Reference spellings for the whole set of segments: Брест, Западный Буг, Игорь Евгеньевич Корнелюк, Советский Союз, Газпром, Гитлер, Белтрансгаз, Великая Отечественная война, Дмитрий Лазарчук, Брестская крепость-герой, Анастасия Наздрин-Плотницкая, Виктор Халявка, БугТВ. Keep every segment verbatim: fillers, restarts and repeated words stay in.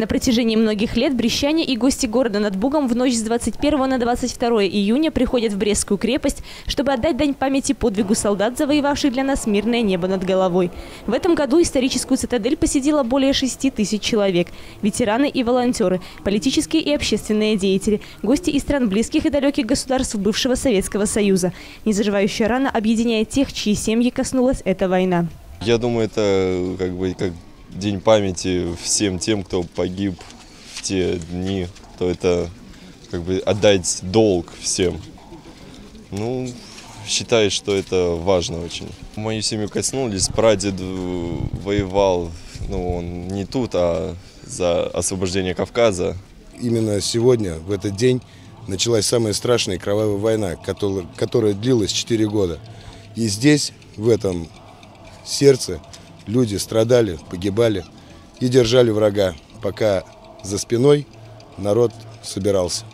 На протяжении многих лет брестчане и гости города над Бугом в ночь с двадцать первого на двадцать второе июня приходят в Брестскую крепость, чтобы отдать дань памяти подвигу солдат, завоевавших для нас мирное небо над головой. В этом году историческую цитадель посетило более шести тысяч человек. Ветераны и волонтеры, политические и общественные деятели, гости из стран близких и далеких государств бывшего Советского Союза. Незаживающая рана объединяет тех, чьи семьи коснулась эта война. Я думаю, это как бы как день памяти всем тем, кто погиб в те дни, то это как бы отдать долг всем. Ну, считаю, что это важно очень. Мою семью коснулись, прадед воевал, ну, он не тут, а за освобождение Кавказа. Именно сегодня, в этот день, началась самая страшная и кровавая война, которая, которая длилась четыре года. И здесь, в этом сердце, люди страдали, погибали и держали врага, пока за спиной народ собирался.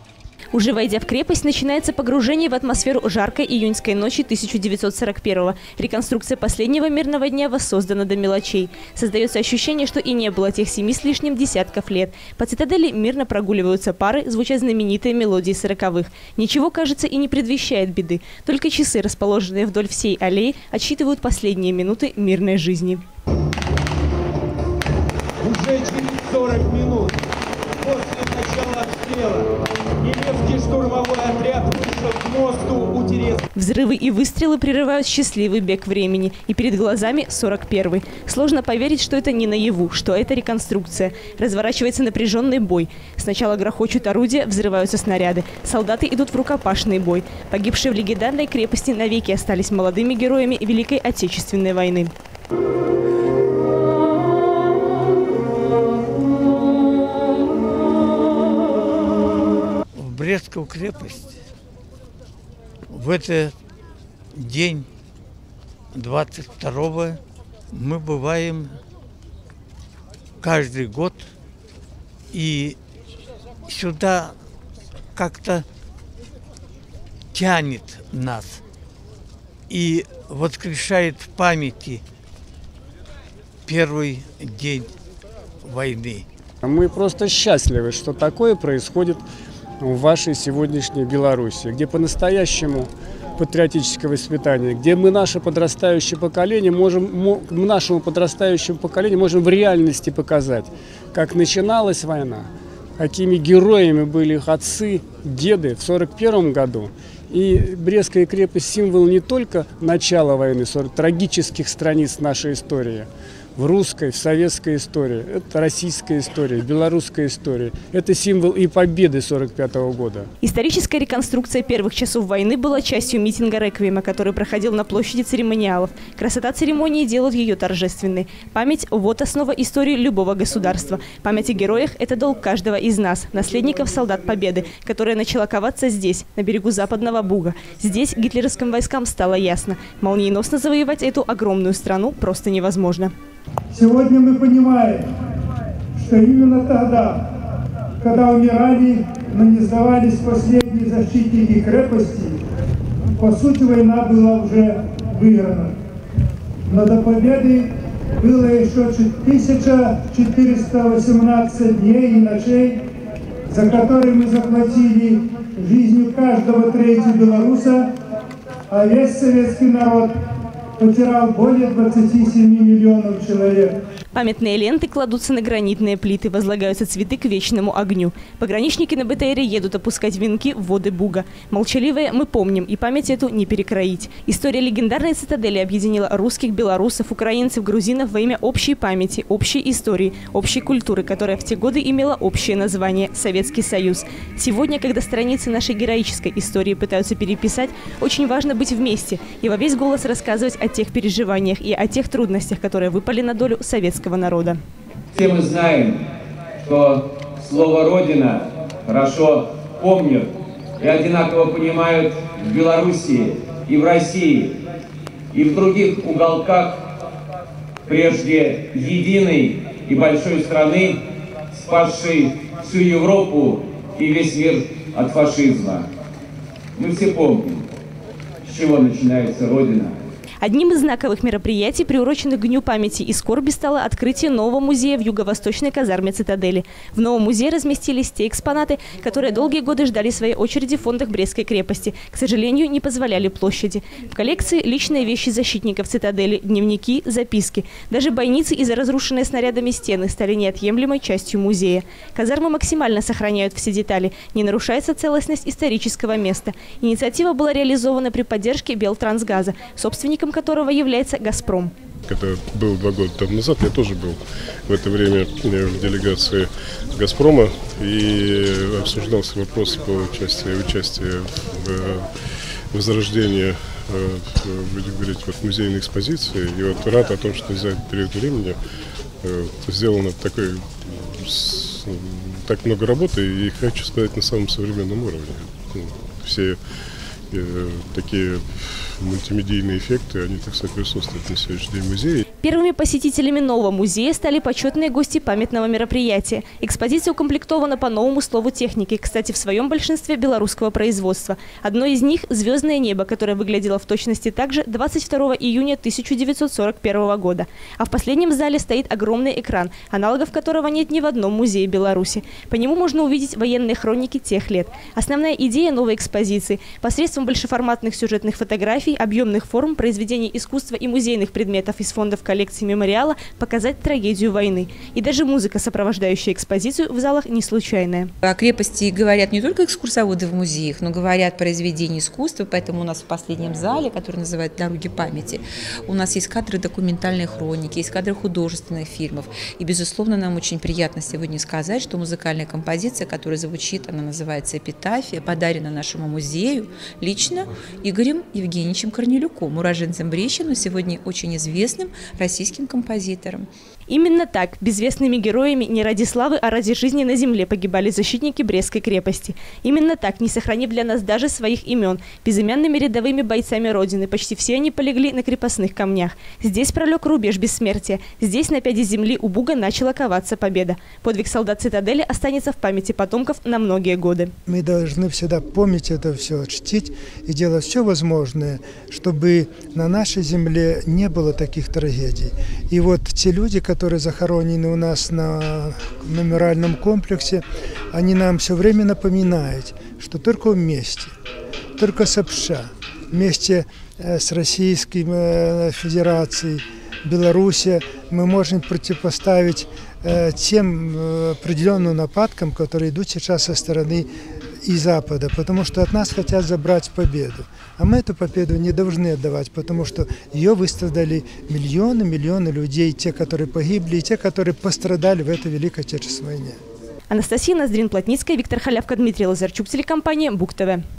Уже войдя в крепость, начинается погружение в атмосферу жаркой июньской ночи тысяча девятьсот сорок первого. Реконструкция последнего мирного дня воссоздана до мелочей. Создается ощущение, что и не было тех семи с лишним десятков лет. По цитадели мирно прогуливаются пары, звучат знаменитые мелодии сороковых. Ничего, кажется, и не предвещает беды. Только часы, расположенные вдоль всей аллеи, отсчитывают последние минуты мирной жизни. Уже через сорок минут после начала обстрела немецкий штурмовой отряд вышел к мосту у Терез. Взрывы и выстрелы прерывают счастливый бег времени. И перед глазами сорок первый. Сложно поверить, что это не наяву, что это реконструкция. Разворачивается напряженный бой. Сначала грохочут орудия, взрываются снаряды. Солдаты идут в рукопашный бой. Погибшие в легендарной крепости навеки остались молодыми героями Великой Отечественной войны. Брестскую крепость в этот день двадцать второго мы бываем каждый год, и сюда как-то тянет нас и воскрешает в памяти первый день войны. Мы просто счастливы, что такое происходит в вашей сегодняшней Беларуси, где по-настоящему патриотическое воспитание, где мы, наше подрастающее поколение, можем, нашему подрастающему поколению можем в реальности показать, как начиналась война, какими героями были их отцы, деды в сорок первом году. И Брестская крепость – символ не только начала войны, трагических страниц нашей истории, в русской, в советской истории, это российская история, белорусская история. Это символ и победы сорок пятого года. Историческая реконструкция первых часов войны была частью митинга реквиема, который проходил на площади церемониалов. Красота церемонии делает ее торжественной. Память – вот основа истории любого государства. Память о героях – это долг каждого из нас, наследников солдат Победы, которая начала коваться здесь, на берегу Западного Буга. Здесь гитлеровским войскам стало ясно – молниеносно завоевать эту огромную страну просто невозможно. Сегодня мы понимаем, что именно тогда, когда умирали, но не сдавались последние защитники крепости, по сути война была уже выиграна. Но до победы было еще тысяча четыреста восемнадцать дней и ночей, за которые мы заплатили жизнью каждого третьего белоруса, а весь советский народ потерял более двадцати семи миллионов человек. Памятные ленты кладутся на гранитные плиты, возлагаются цветы к вечному огню. Пограничники на БТРе едут опускать венки в воды Буга. Молчаливые мы помним, и память эту не перекроить. История легендарной цитадели объединила русских, белорусов, украинцев, грузинов во имя общей памяти, общей истории, общей культуры, которая в те годы имела общее название – Советский Союз. Сегодня, когда страницы нашей героической истории пытаются переписать, очень важно быть вместе и во весь голос рассказывать о о тех переживаниях и о тех трудностях, которые выпали на долю советского народа. Все мы знаем, что слово «Родина» хорошо помнят и одинаково понимают в Белоруссии, и в России, и в других уголках прежде единой и большой страны, спасшей всю Европу и весь мир от фашизма. Мы все помним, с чего начинается Родина. Одним из знаковых мероприятий, приуроченных к Дню памяти и скорби, стало открытие нового музея в юго-восточной казарме цитадели. В новом музее разместились те экспонаты, которые долгие годы ждали своей очереди в фондах Брестской крепости. К сожалению, не позволяли площади. В коллекции личные вещи защитников цитадели, дневники, записки. Даже бойницы и разрушенные снарядами стены стали неотъемлемой частью музея. Казармы максимально сохраняют все детали. Не нарушается целостность исторического места. Инициатива была реализована при поддержке Белтрансгаза, собственником которого является «Газпром». Это было два года тому назад, я тоже был в это время в делегации «Газпрома» и обсуждался вопрос по участию, участию в возрождении, будем говорить, вот музейной экспозиции. И вот рад о том, что за этот период времени сделано такой, так много работы, и хочу сказать, на самом современном уровне. Все такие мультимедийные эффекты, они, так сказать, присутствуют на сегодняшний день в музее. Первыми посетителями нового музея стали почетные гости памятного мероприятия. Экспозиция укомплектована по новому слову техники, кстати, в своем большинстве белорусского производства. Одно из них – «Звездное небо», которое выглядело в точности также двадцать второго июня тысяча девятьсот сорок первого года. А в последнем зале стоит огромный экран, аналогов которого нет ни в одном музее Беларуси. По нему можно увидеть военные хроники тех лет. Основная идея новой экспозиции – посредством большеформатных сюжетных фотографий, объемных форм, произведений искусства и музейных предметов из фондов коллекции мемориала показать трагедию войны. И даже музыка, сопровождающая экспозицию, в залах не случайная. О крепости говорят не только экскурсоводы в музеях, но говорят произведения искусства, поэтому у нас в последнем зале, который называют «Дороги памяти», у нас есть кадры документальной хроники, есть кадры художественных фильмов. И, безусловно, нам очень приятно сегодня сказать, что музыкальная композиция, которая звучит, она называется «Эпитафия», подарена нашему музею лично Игорем Евгеньевичем Корнелюком, уроженцем Брещины, сегодня очень известным российским композитором. Именно так, безвестными героями не ради славы, а ради жизни на земле погибали защитники Брестской крепости. Именно так, не сохранив для нас даже своих имен, безымянными рядовыми бойцами Родины, почти все они полегли на крепостных камнях. Здесь пролег рубеж бессмертия, здесь на пяде земли у Буга начала коваться победа. Подвиг солдат цитадели останется в памяти потомков на многие годы. Мы должны всегда помнить это все, чтить и делать все возможное, чтобы на нашей земле не было таких трагедий. И вот те люди, которые которые захоронены у нас на мемориальном комплексе, они нам все время напоминают, что только вместе, только сообща, вместе с Российской Федерацией, Беларуси, мы можем противопоставить тем определенным нападкам, которые идут сейчас со стороны и Запада, потому что от нас хотят забрать победу. А мы эту победу не должны отдавать, потому что ее выстрадали миллионы, миллионы людей, те, которые погибли, и те, которые пострадали в этой Великой Отечественной войне. Анастасия Наздрин-Плотницкая, Виктор Халявка, Дмитрий Лазарчук, телекомпания БугТВ.